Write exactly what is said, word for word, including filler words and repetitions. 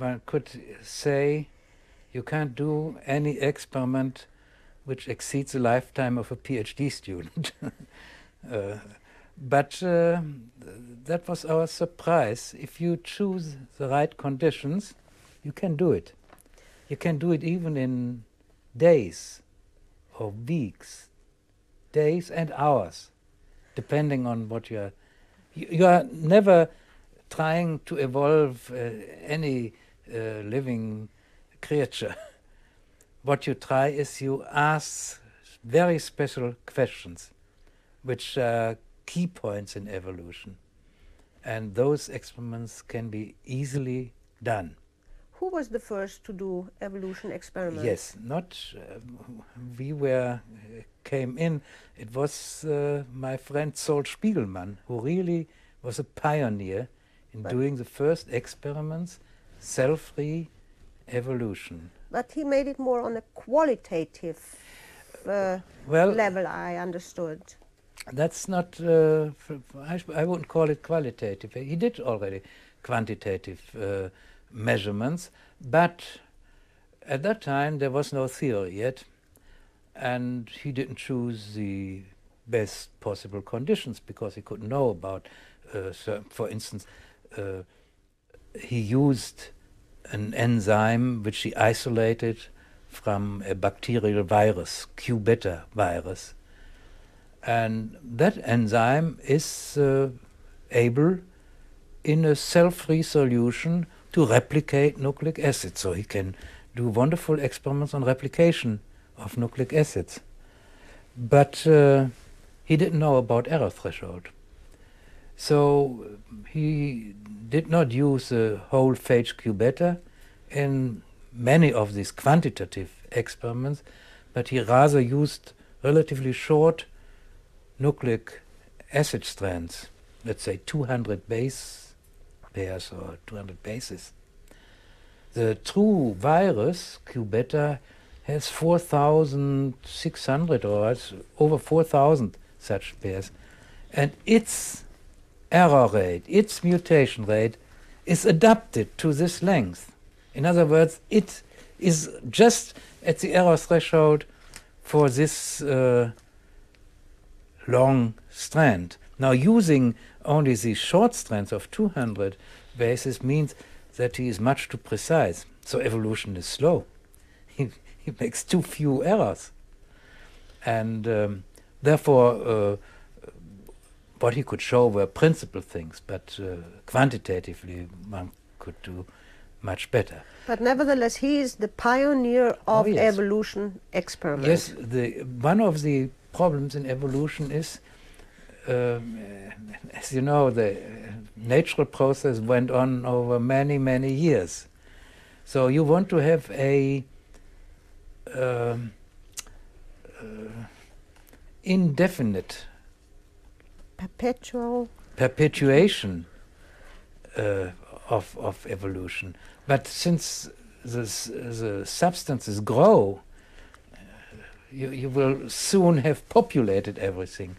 one could say you can't do any experiment which exceeds the lifetime of a PhD student. uh, but uh, that was our surprise. If you choose the right conditions, you can do it. You can do it even in days or weeks, days and hours, depending on what you're... You, you are never trying to evolve uh, any uh, living creature. What you try is you ask very special questions, which are key points in evolution. And those experiments can be easily done. Who was the first to do evolution experiments? Yes, not uh, we were, uh, came in. It was uh, my friend Sol Spiegelman, who really was a pioneer in but doing the first experiments, cell-free evolution. But he made it more on a qualitative uh, well, level, I understood. That's not, uh, I, I wouldn't call it qualitative. He did already quantitative uh, measurements, but at that time there was no theory yet, and he didn't choose the best possible conditions because he couldn't know about uh, certain, for instance uh, he used an enzyme which he isolated from a bacterial virus, Q-beta virus, and that enzyme is uh, able in a cell-free solution to replicate nucleic acid. So he can do wonderful experiments on replication of nucleic acids. But uh, he didn't know about error threshold. So he did not use a whole phage Q-beta in many of these quantitative experiments, but he rather used relatively short nucleic acid strands, let's say two hundred base pairs or two hundred bases. The true virus, Q-beta, has four thousand six hundred or it's over four thousand such pairs. And its error rate, its mutation rate, is adapted to this length. In other words, it is just at the error threshold for this uh, long strand. Now, using only the short strands of two hundred bases means that he is much too precise. So evolution is slow. He, he makes too few errors. And um, therefore, uh, what he could show were principal things, but uh, quantitatively one could do much better. But nevertheless, he is the pioneer of oh, yes. evolution experiments. Yes, the, one of the problems in evolution is Um, as you know, the natural process went on over many, many years. So you want to have a um, uh, indefinite perpetual perpetuation uh, of of evolution. But since the the substances grow, you you will soon have populated everything.